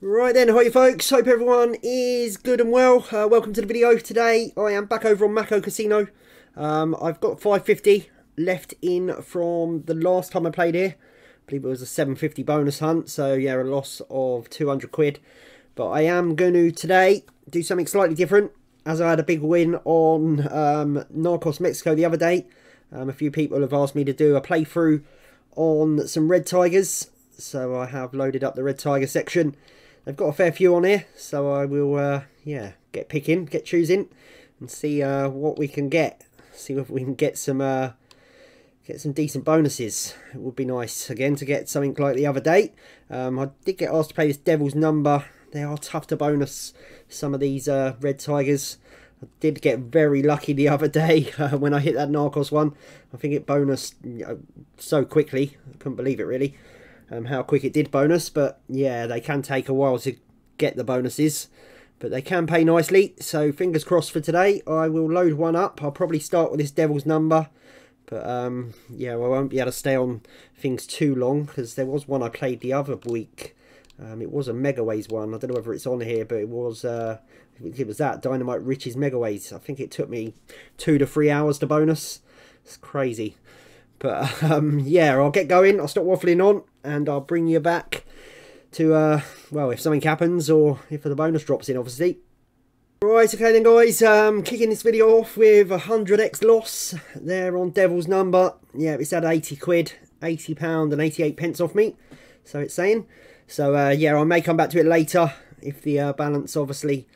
Right then, hi folks, hope everyone is good and well. Welcome to the video. Today I am back over on Mako Casino. I've got 550 left in from the last time I played here. I believe it was a 750 bonus hunt, so yeah, a loss of 200 quid. But I am going to today do something slightly different, as I had a big win on Narcos Mexico the other day. A few people have asked me to do a playthrough on some Red Tigers, so I have loaded up the Red Tiger section. They've got a fair few on here, so I will, yeah, get picking, get choosing, and see what we can get. See if we can get some decent bonuses. It would be nice again to get something like the other day. I did get asked to play this Devil's Number. They are tough to bonus, some of these Red Tigers. I did get very lucky the other day when I hit that Narcos one. I think it bonused, you know, so quickly. I couldn't believe it really. How quick it did bonus, but yeah, they can take a while to get the bonuses, but they can pay nicely, so fingers crossed for today. I will load one up. I'll probably start with this Devil's Number, but yeah, well, I won't be able to stay on things too long, because there was one I played the other week. It was a Megaways one. I don't know whether it's on here, but it was that Dynamite Riches Megaways. I think it took me 2 to 3 hours to bonus. It's crazy. But yeah, I'll get going. I'll stop waffling on, and I'll bring you back to, well, if something happens or if the bonus drops in, obviously. Right, okay then, guys. Kicking this video off with a 100x loss there on Devil's Number. Yeah, it's had 80 quid, £80.88 off me, so it's saying. So yeah, I may come back to it later if the balance obviously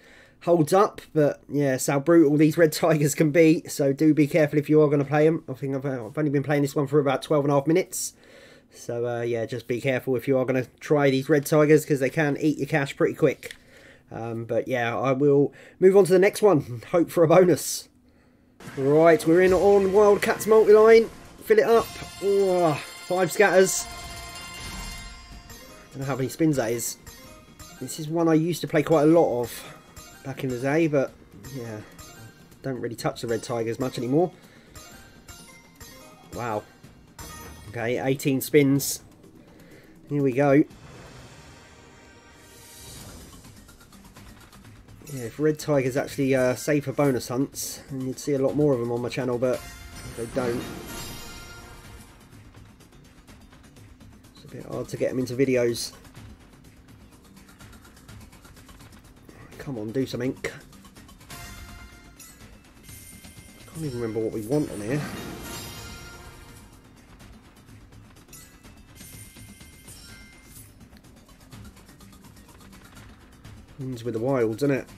holds up, but yeah, it's how brutal these Red Tigers can be, so do be careful if you are going to play them. I think I've only been playing this one for about 12.5 minutes, so yeah, just be careful if you are going to try these Red Tigers, because they can eat your cash pretty quick. But yeah, I will move on to the next one and hope for a bonus. Right, we're in on Wildcats Multiline. Fill it up. Oh, 5 scatters. I don't know how many spins that is. This is one I used to play quite a lot of back in the day, but yeah, don't really touch the Red Tigers much anymore. Wow. Okay, 18 spins. Here we go. Yeah, if Red Tigers actually save for bonus hunts, and you'd see a lot more of them on my channel, but they don't. It's a bit hard to get them into videos. Come on, do something. I can't even remember what we want on here. Wins with the wilds, isn't it?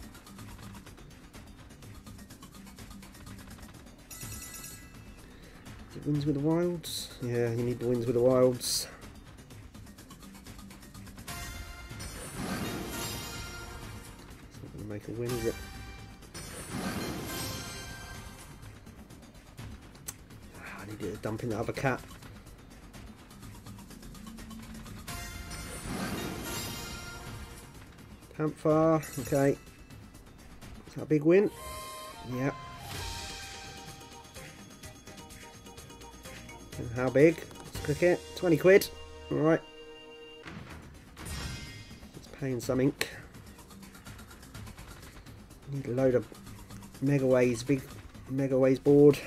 Is it wins with the wilds? Yeah, you need the wins with the wilds. Make a win, is it? I need to dump in the other cat. Panther, okay. Is that a big win? Yep. And how big? Let's click it. 20 quid. Alright. It's paying something. Need a load of Megaways, big Megaways board.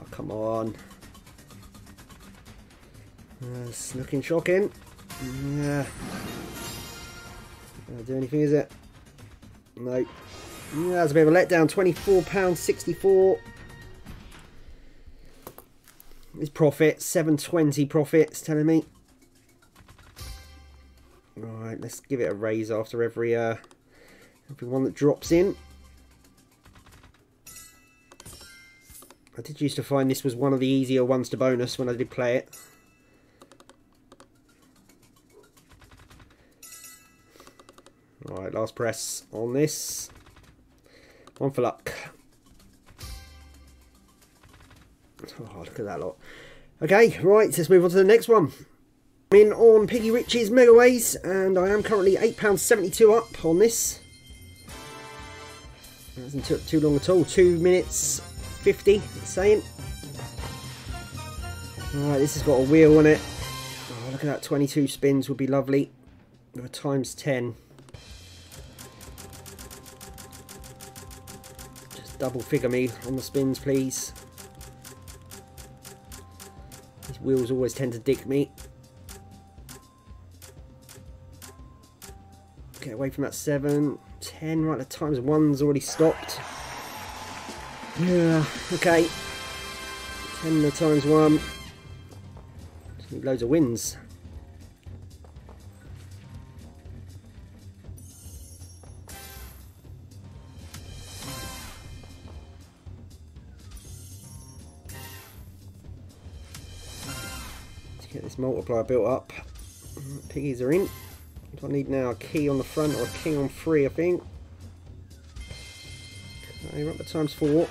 Oh, come on. It's looking shocking. Yeah. Not gonna do anything, is it? No. Yeah, that's a bit of a letdown. £24.64. It's profit. 720 profit, it's telling me. Right, let's give it a raise after every one that drops in. I did used to find this was one of the easier ones to bonus when I did play it. Right, last press on this. One for luck. Oh, look at that lot. Okay, right, let's move on to the next one. I'm in on Piggy Riches Megaways, and I am currently £8.72 up on this. That hasn't took too long at all. 2 minutes 50, it's saying. Alright, this has got a wheel on it. Oh, look at that. 22 spins would be lovely. Or times 10. Just double figure me on the spins, please. These wheels always tend to dick me. Get away from that 7. 10. Right, the times 1's already stopped. Yeah, okay. 10 the times 1. Just need loads of wins. Let's get this multiplier built up. Piggies are in. What do I need now? A key on the front or a king on 3, I think. Okay, right, the times 4.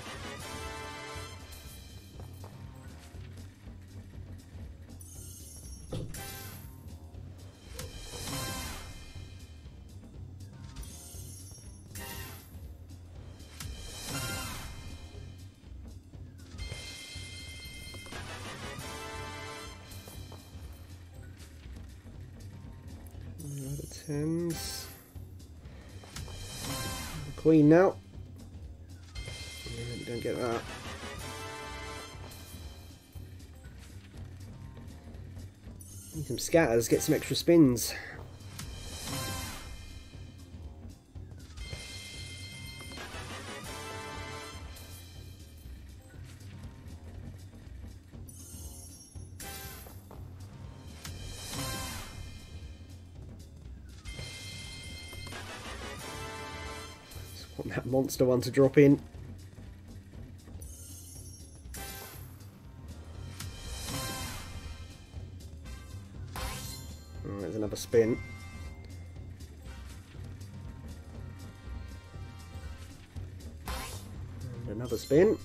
Tens. Queen now. Don't get that. Need some scatters, get some extra spins. Want that monster one to drop in. Alright, there's another spin. And another spin.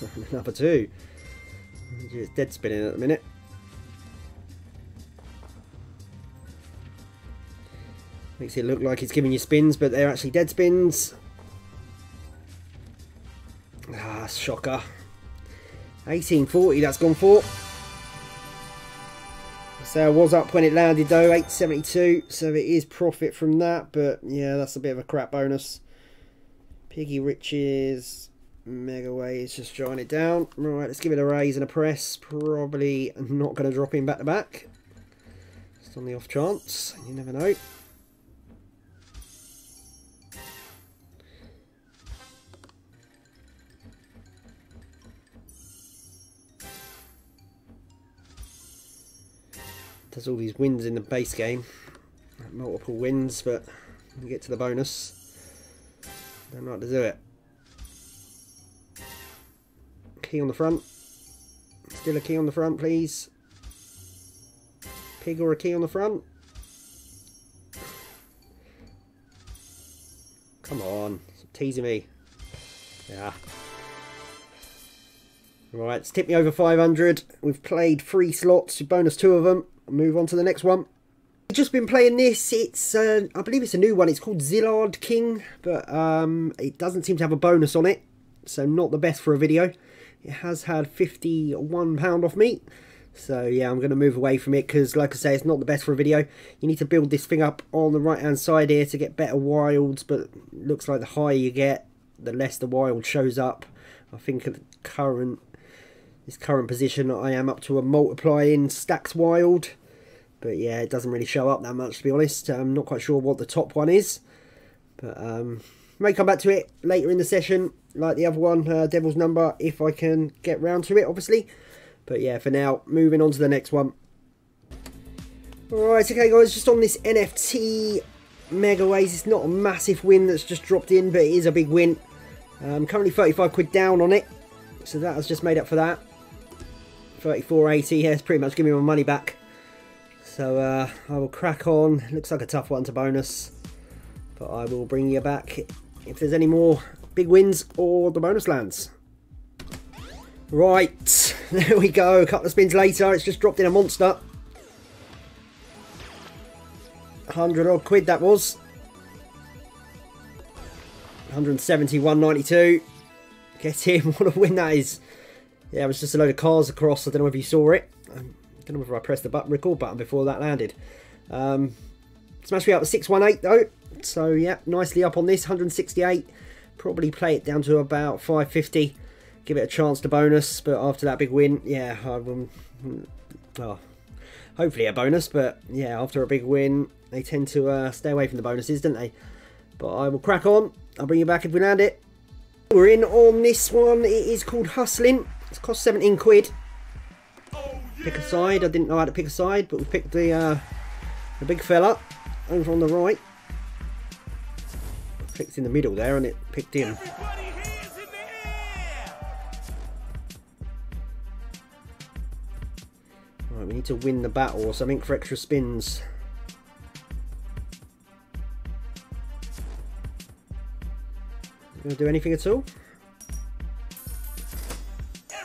And another 2. It's dead spinning at the minute. Makes it look like it's giving you spins, but they're actually dead spins. Ah, shocker. 1840, that's gone for. So I was up when it landed though, 872. So it is profit from that, but yeah, that's a bit of a crap bonus. Piggy Riches Megaways just drawing it down. Right, let's give it a raise and a press. Probably not going to drop in back to back. Just on the off chance, you never know. Does all these wins in the base game, multiple wins, but you get to the bonus. Don't like to do it. Key on the front. Still a key on the front, please. Pig or a key on the front. Come on, stop teasing me. Yeah. Right, it's tipped me over 500. We've played 3 slots. We bonus 2 of them. Move on to the next one. I've just been playing this. It's I believe it's a new one. It's called Zillard King, but it doesn't seem to have a bonus on it, so not the best for a video. It has had £51 off me, so yeah, I'm going to move away from it because, like I say, it's not the best for a video. You need to build this thing up on the right hand side here to get better wilds, but it looks like the higher you get, the less the wild shows up. I think at the current this current position I am up to a multiplying stacks wild, but yeah, it doesn't really show up that much, to be honest. I'm not quite sure what the top one is, but may come back to it later in the session, like the other one, Devil's Number, if I can get round to it, obviously. But yeah, for now, moving on to the next one. Alright, okay guys, just on this NFT Megaways, it's not a massive win that's just dropped in, but it is a big win. I'm currently 35 quid down on it, so that has just made up for that. 34.80, yeah, it's pretty much giving me my money back. So I will crack on. Looks like a tough one to bonus, but I will bring you back if there's any more big wins or the bonus lands. Right, there we go. A couple of spins later, it's just dropped in a monster. 100 odd quid that was. 171.92. Get in, what a win that is. Yeah, it was just a load of cars across. I don't know if you saw it. I don't know whether I pressed the button, record button before that landed. Smash me up at 618 though. So yeah, nicely up on this, 168. Probably play it down to about 550. Give it a chance to bonus, but after that big win, yeah, hopefully a bonus, but yeah, after a big win, they tend to stay away from the bonuses, don't they? But I will crack on. I'll bring you back if we land it. We're in on this one. It is called Hustlin'. It's cost 17 quid. Pick a side. I didn't know how to pick a side, but we picked the big fella over on the right. Clicked in the middle there, and it picked him. Right, we need to win the battle or something for extra spins. Is it going to do anything at all?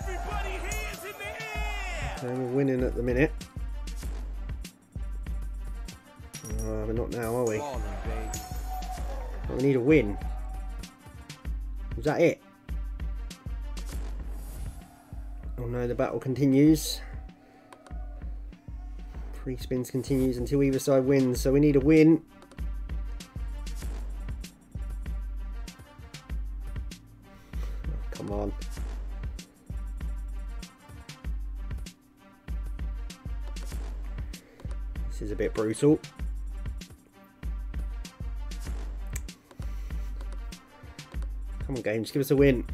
Everybody hands in the air. Okay, we're winning at the minute. We're not now, are we? But we need a win. Is that it? Oh no, the battle continues. Three spins continues until either side wins, so we need a win. Oh, come on. This is a bit brutal. Come on, games, give us a win.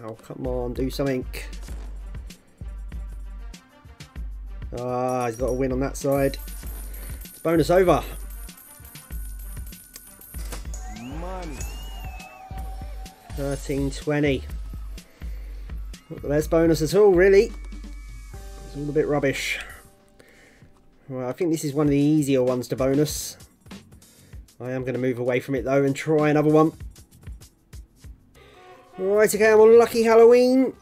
Wow, come on, do something. Ah, he's got a win on that side. It's bonus over. Money. 13.20. Not the best bonus at all, really. It's all a bit rubbish. Well, I think this is one of the easier ones to bonus. I am going to move away from it though and try another one. Right, okay, I'm on Lucky Halloween.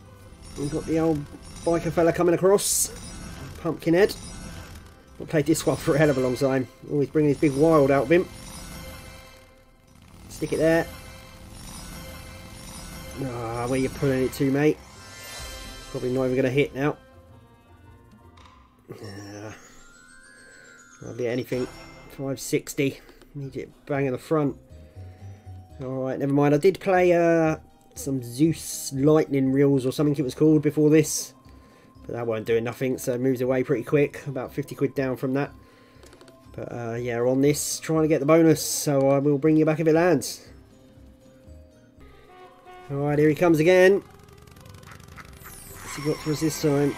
We've got the old biker fella coming across. Pumpkinhead. I've played this one for a hell of a long time. Always bringing his big wild out of him. Stick it there. Ah, where you pulling it to, mate? Probably not even going to hit now. Hardly anything. 560. Need it bang in the front. Alright, never mind. I did play some Zeus Lightning Reels or something it was called before this. But that weren't doing nothing, so it moves away pretty quick. About 50 quid down from that. But yeah, on this, trying to get the bonus, so I will bring you back if it lands. Alright, here he comes again. What's he got for us this time?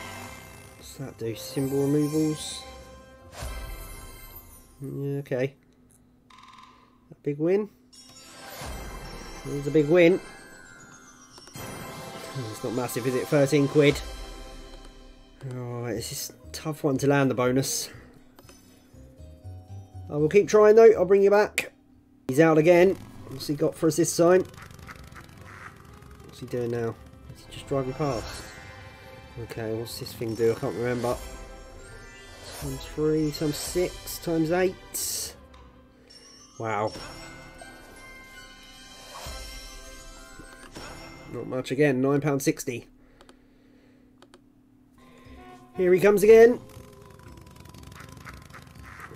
What's that do? Symbol removals? Okay, a big win. It was a big win. It's not massive, is it? 13 quid. Alright, this is a tough one to land the bonus. I will keep trying though, I'll bring you back. He's out again. What's he got for us this time? What's he doing now? Is he just driving past? Okay, what's this thing do? I can't remember. Times 3, times 6, times 8. Wow. Not much again, £9.60. Here he comes again.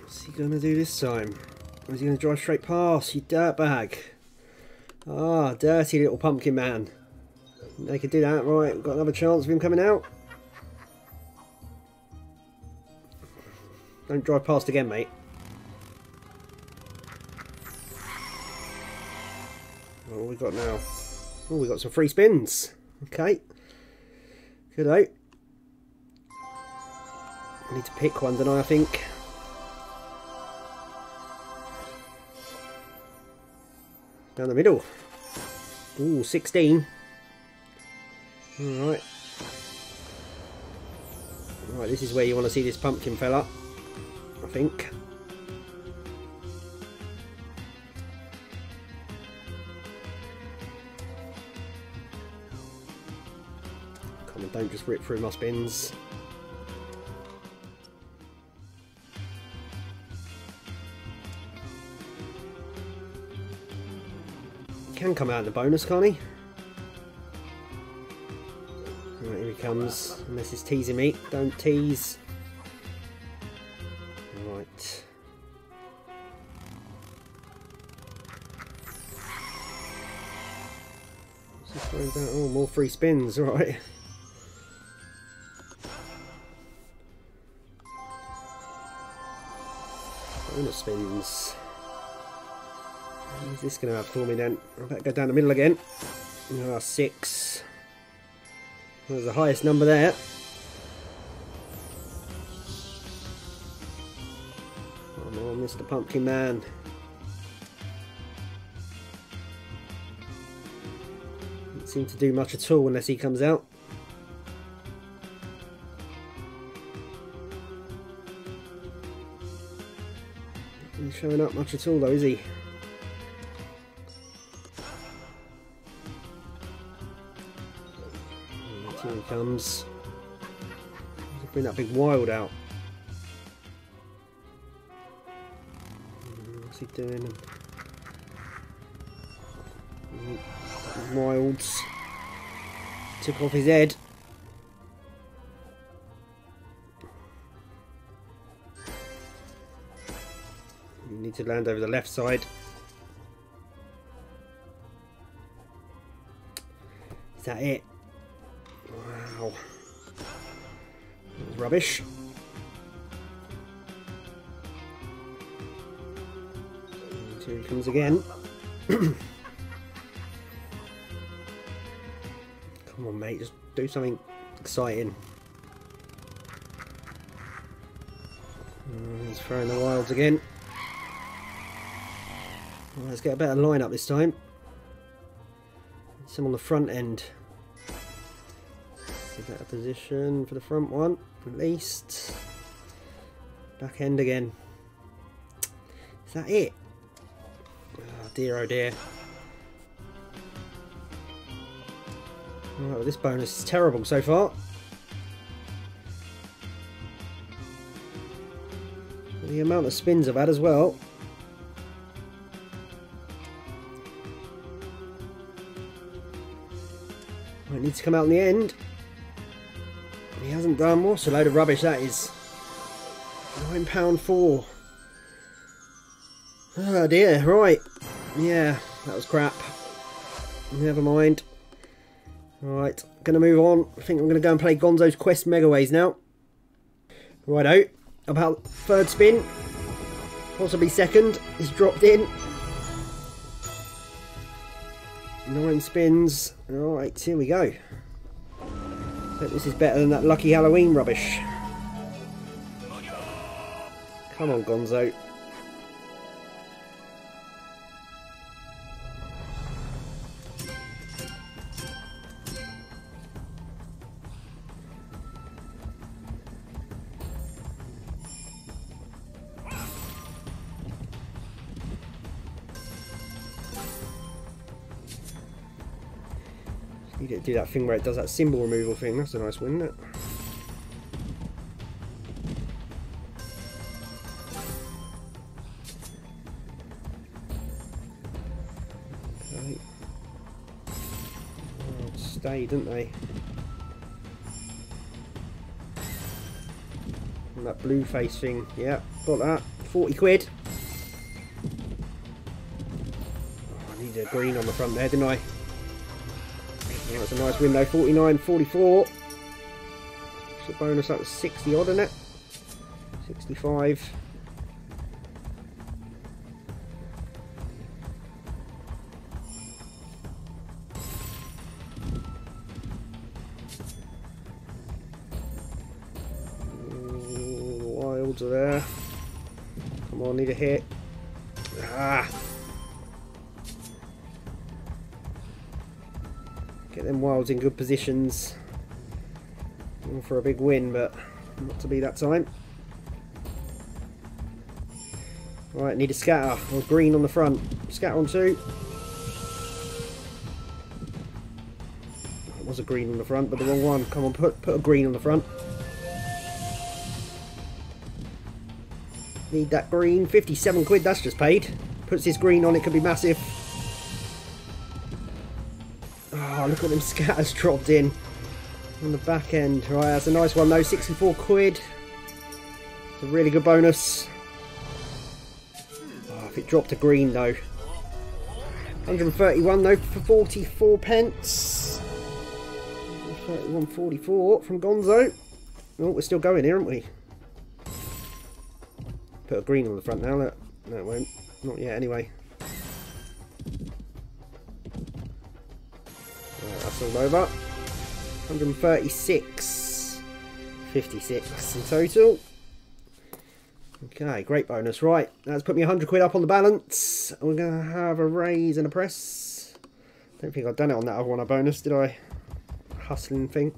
What's he going to do this time? Or is he going to drive straight past, you dirtbag? Ah, dirty little pumpkin man. They could do that, right, we've got another chance of him coming out. Don't drive past again, mate. What have we got now? Oh, we got some free spins. Okay. Good out. I need to pick one, don't I think. Down the middle. Ooh, 16. Alright. Alright, this is where you want to see this pumpkin fella. I think. Come on, don't just rip through my spins. can come out in the bonus, can't he? Right, here he comes. Unless he's teasing me. Don't tease. Right. What's he throwing down? Oh, more free spins, right. Bonus spins. What is this going to have for me then? I better go down the middle again. There are 6. That was the highest number there. Come on, Mr. Pumpkin Man. Doesn't seem to do much at all unless he comes out. Not showing up much at all though, is he? Here he comes. Bring that big wild out. What's he doing? Wilds. Took off his head. You need to land over the left side. Is that it? Wow. That was rubbish. And here he comes again. Come on, mate, just do something exciting. He's throwing the wilds again. Well, let's get a better line up this time. Some on the front end. Better position for the front one, at least. Back end again. Is that it? Oh dear, oh dear. Oh, this bonus is terrible so far. The amount of spins I've had as well. I need to come out in the end. He hasn't done. What a load of rubbish that is. £9.04. Oh dear, right. Yeah, that was crap. Never mind. Right, gonna move on. I think I'm gonna go and play Gonzo's Quest Megaways now. Righto, about third spin. Possibly second. He's dropped in. 9 spins. Alright, here we go. This is better than that Lucky Halloween rubbish. Come on, Gonzo. You get to do that thing where it does that symbol removal thing. That's a nice win, isn't it? Okay. Well, stay, didn't they? And that blue face thing. Yeah, got that. 40 quid. Oh, I needed a green on the front there, didn't I? Yeah, that's a nice win though, 49.44. The bonus up was 60 odd, isn't it? 65. Ooh, the wilds are there. Come on, need a hit. Ah! Get them wilds in good positions. All for a big win, but not to be that time. Right, need a scatter or green on the front. Scatter on 2. It was a green on the front, but the wrong one. Come on, put a green on the front. Need that green. 57 quid. That's just paid. Puts this green on. It could be massive. Oh, look at them scatters dropped in on the back end. Right, that's a nice one though, 64 quid. It's a really good bonus. Oh, if it dropped a green though. 131 though for 44 pence. 131.44 from Gonzo. Oh, we're still going here, aren't we? Put a green on the front now, look. No, it won't. Not yet, anyway. Right, that's all over. 136.56 in total. Okay, great bonus. Right, that's put me 100 quid up on the balance. We're going to have a raise and a press. Don't think I've done it on that other one I bonused, did I? Hustling thing.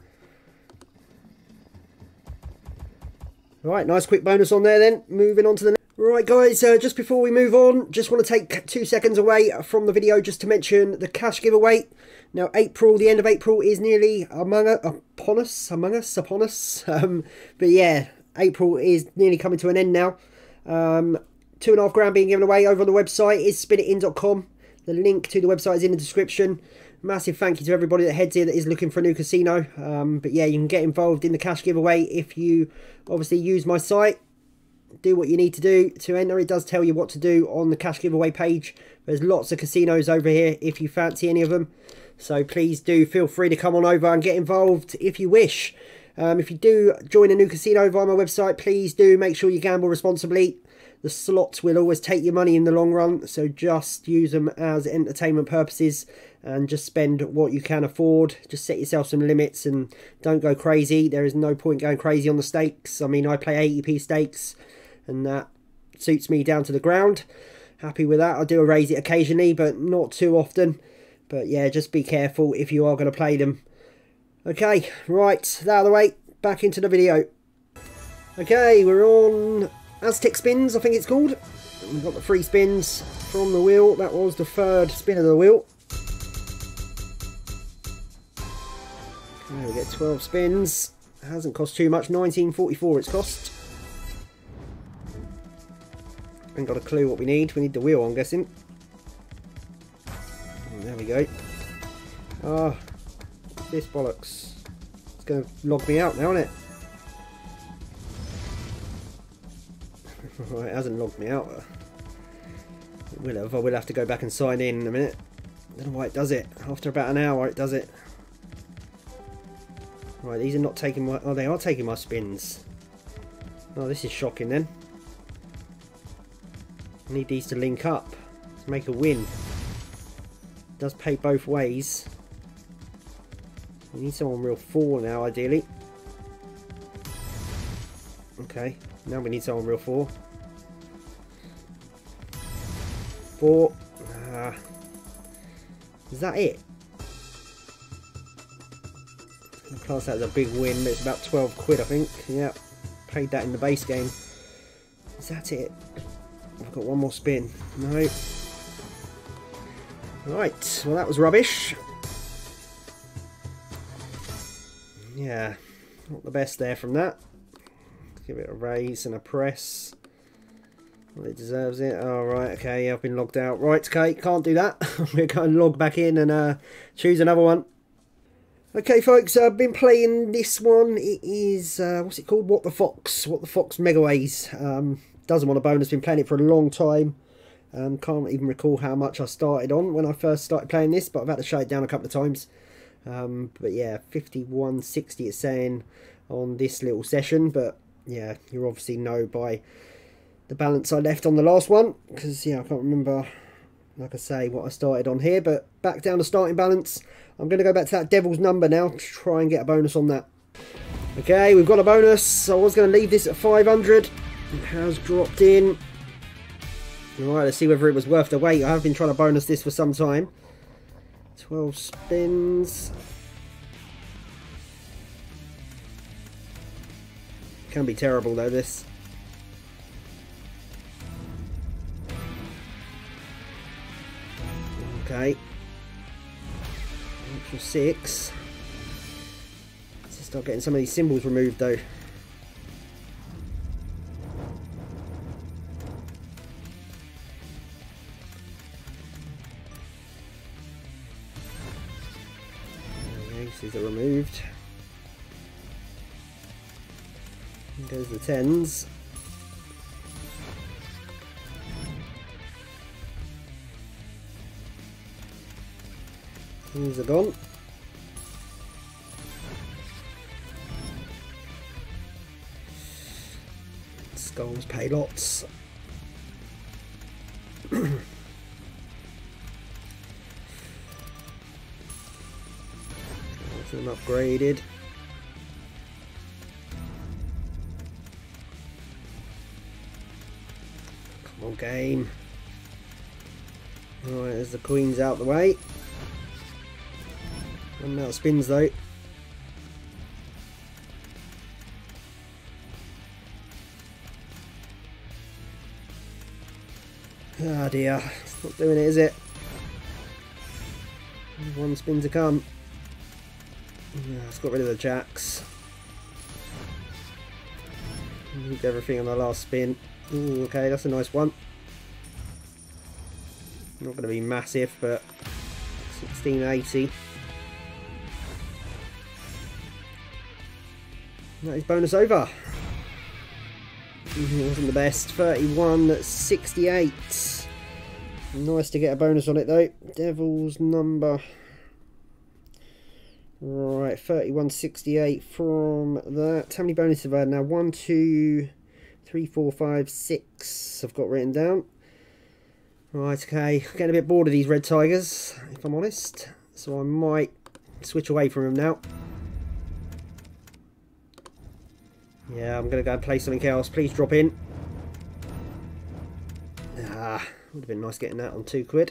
Right, nice quick bonus on there then. Moving on to the next. Right guys, just before we move on, just want to take 2 seconds away from the video just to mention the cash giveaway. Now April, the end of April is nearly upon us. But yeah, April is nearly coming to an end now. £2.5 grand being given away over on the website is spinitin.com. The link to the website is in the description. Massive thank you to everybody that heads here that is looking for a new casino. But yeah, you can get involved in the cash giveaway if you obviously use my site. Do what you need to do to enter. It does tell you what to do on the cash giveaway page. There's lots of casinos over here if you fancy any of them. So please do feel free to come on over and get involved if you wish. If you do join a new casino via my website, please do make sure you gamble responsibly. The slots will always take your money in the long run, so just use them as entertainment purposes and just spend what you can afford. Just set yourself some limits and don't go crazy. There is no point going crazy on the stakes. I mean, I play 80p stakes and that suits me down to the ground. Happy with that. I do raise it occasionally, but not too often. But yeah, just be careful if you are going to play them. Okay, right, that out of the way, back into the video. Okay, we're on Aztec Spins, I think it's called. We've got the 3 spins from the wheel. That was the 3rd spin of the wheel. Okay, we get 12 spins. It hasn't cost too much. 19.44 it's cost. Haven't got a clue what we need. We need the wheel, I'm guessing. And there we go. Ah, oh, this bollocks. It's going to log me out now, isn't it? Right, it hasn't logged me out. It will have. I will have to go back and sign in a minute. I don't know why it does it. After about an hour, it does it. Right, these are not taking my... Oh, they are taking my spins. Oh, this is shocking then. I need these to link up to make a win. It does pay both ways. I need someone real 4 now, ideally. Okay, now we need someone real 4. 4. Is that it? I class that as a big win, but it's about 12 quid, I think. Yeah, paid that in the base game. Is that it? I've got one more spin. No. Right, well that was rubbish. Yeah, not the best there from that. Give it a raise and a press. Well, it deserves it. Alright, okay, I've been logged out. Right, okay, can't do that. We're going to log back in and choose another one. Okay, folks, I've been playing this one. It is, what's it called? What the Fox. What the Fox Megaways. Doesn't want a bonus. Been playing it for a long time. Can't even recall how much I started on when I first started playing this, but I've had to shut it down a couple of times. But yeah, 51.60 it's saying on this little session, but yeah, you obviously know by the balance I left on the last one, because yeah, I can't remember, like I say, what I started on here, but back down to starting balance. I'm going to go back to that Devil's Number now to try and get a bonus on that. Okay, we've got a bonus. I was going to leave this at 500. It has dropped in. Alright, let's see whether it was worth the wait. I have been trying to bonus this for some time. 12 spins. Can be terrible though, this. Okay. Extra 6. Let's just start getting some of these symbols removed though. boxes are removed. Here goes the tens. Things are gone. Skulls pay lots. Them upgraded. Come on, game. Alright, there's the queens out the way. Running out of spins though. Ah dear, it's not doing it, is it? One spin to come. Let's get rid of the jacks. Moved everything on the last spin. Ooh, okay, that's a nice one. Not going to be massive, but 1680. That is bonus over. It wasn't the best. 3168. Nice to get a bonus on it though. Devil's number. Right, 3168 from that. How many bonuses have I had now? 1, 2, 3, 4, 5, 6 I've got written down. Right, okay. I'm getting a bit bored of these Red Tigers, if I'm honest. So I might switch away from them now. Yeah, I'm going to go and play something else. Please drop in. Ah, would have been nice getting that on £2.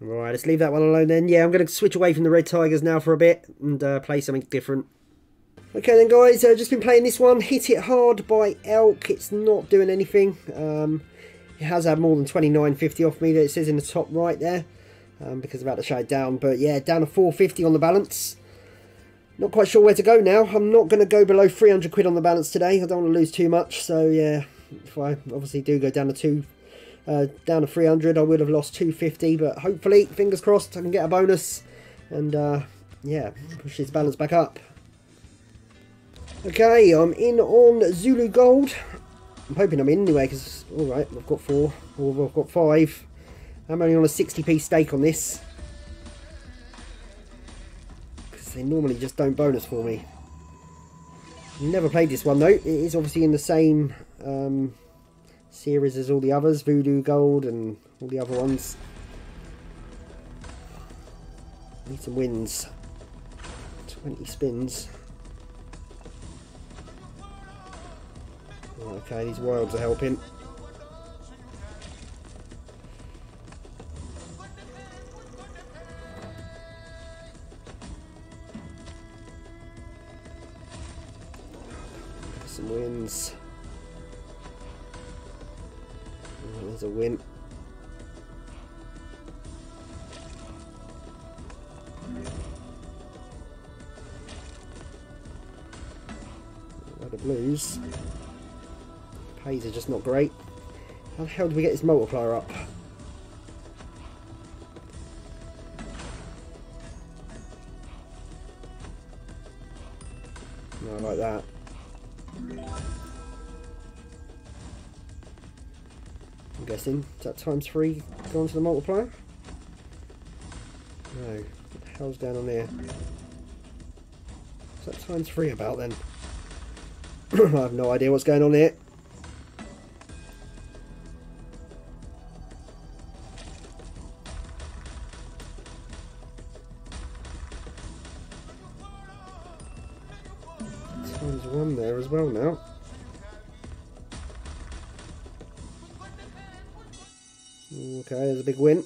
Right, let's leave that one alone then. Yeah, I'm going to switch away from the Red Tigers now for a bit and play something different. Okay then guys, I've just been playing this one, Hit It Hard by Elk. It's not doing anything. It has had more than 29.50 off me, that it says in the top right there, because I'm about to show it down. But yeah, down to 450 on the balance. Not quite sure where to go now. I'm not going to go below 300 quid on the balance today. I don't want to lose too much. So yeah, if I obviously do go down to 300, I would have lost 250, but hopefully, fingers crossed, I can get a bonus and yeah, push this balance back up. Okay, I'm in on Zulu Gold. I'm hoping I'm in anyway, because alright, I've got 4 or I've got 5. I'm only on a 60p stake on this because they normally just don't bonus for me. Never played this one though. It is obviously in the same series as all the others, Voodoo Gold and all the other ones. Need some wins. 20 spins. Oh, okay, these wilds are helping. Some wins. There's a win. A lot of blues. Pays are just not great. How the hell do we get this multiplier up? No, like that. I'm guessing. Is that times 3 gone to the multiplier? No. What the hell's down on there? What's that times 3 about then? I have no idea what's going on here. Times 1 there as well now. Okay, there's a big win.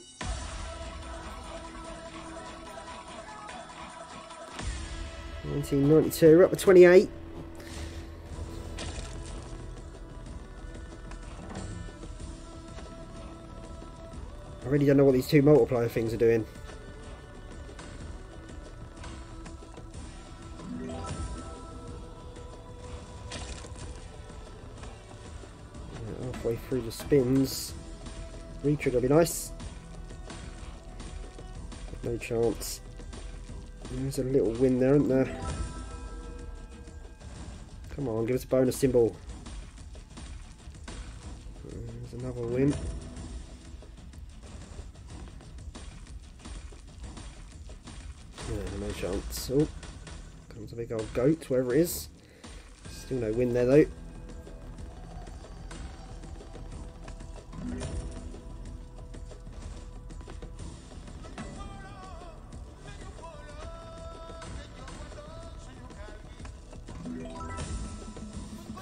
£19.92, we're up to 28. I really don't know what these two multiplier things are doing. halfway through the spins. Re-trigger would be nice. No chance. There's a little win there, isn't there? Come on, give us a bonus symbol. There's another win. No chance. Oh, comes a big old goat, wherever it is. Still no win there, though.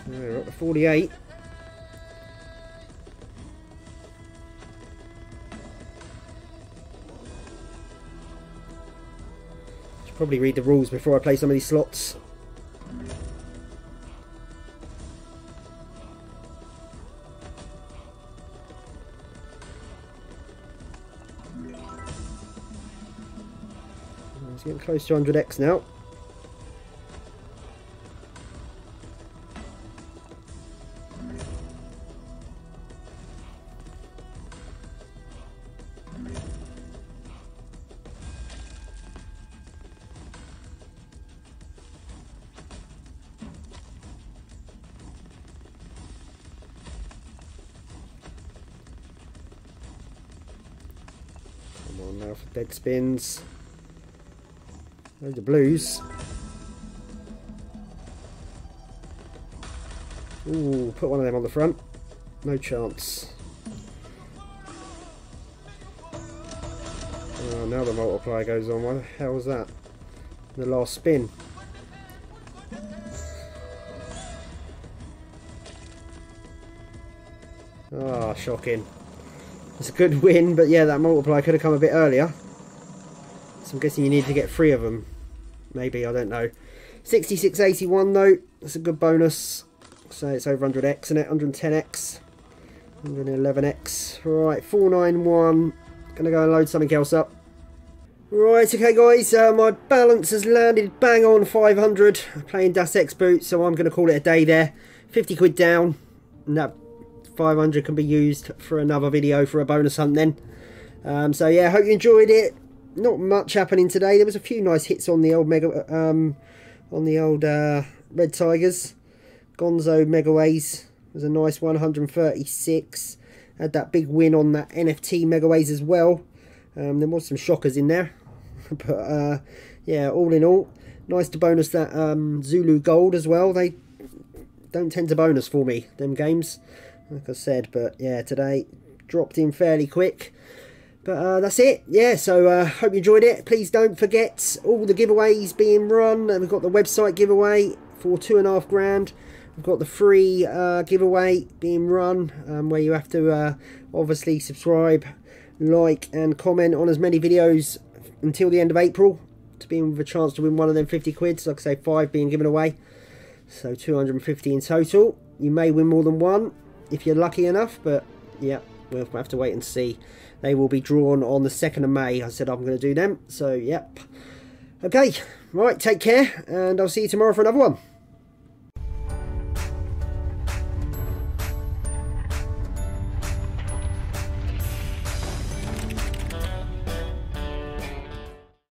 We're up to 48. Should probably read the rules before I play some of these slots. It's getting close to 100x now. Now for dead spins. Loads of blues. Ooh, put one of them on the front. No chance. Oh, now the multiplier goes on. What the hell was that? The last spin. Ah, shocking. It's a good win, but yeah, that multiplier could have come a bit earlier. So I'm guessing you need to get 3 of them. Maybe, I don't know. 66.81 though, that's a good bonus. So it's over 100x, isn't it? 110x. 111x. Right, 491. Gonna go and load something else up. Right, okay guys, my balance has landed bang on 500. I'm playing Dust X Boot, so I'm gonna call it a day there. 50 quid down. No. 500 can be used for another video for a bonus hunt then. So yeah, hope you enjoyed it. Not much happening today. There was a few nice hits on the old Red Tigers. Gonzo Megaways was a nice one, 136. Had that big win on that NFT Megaways as well. There was some shockers in there, but yeah, all in all, nice to bonus that Zulu Gold as well. They don't tend to bonus for me, them games. Like I said, but yeah, today dropped in fairly quick. But that's it. Yeah, so hope you enjoyed it. Please don't forget all the giveaways being run. We've got the website giveaway for 2.5 grand. We've got the free giveaway being run, where you have to obviously subscribe, like, and comment on as many videos until the end of April to be in with a chance to win one of them 50 quids. Like I say, 5 being given away, so 250 in total. You may win more than one if you're lucky enough, but yeah, we'll have to wait and see. They will be drawn on the 2nd of May. I said I'm going to do them, so yep. Okay, right, take care, and I'll see you tomorrow for another one.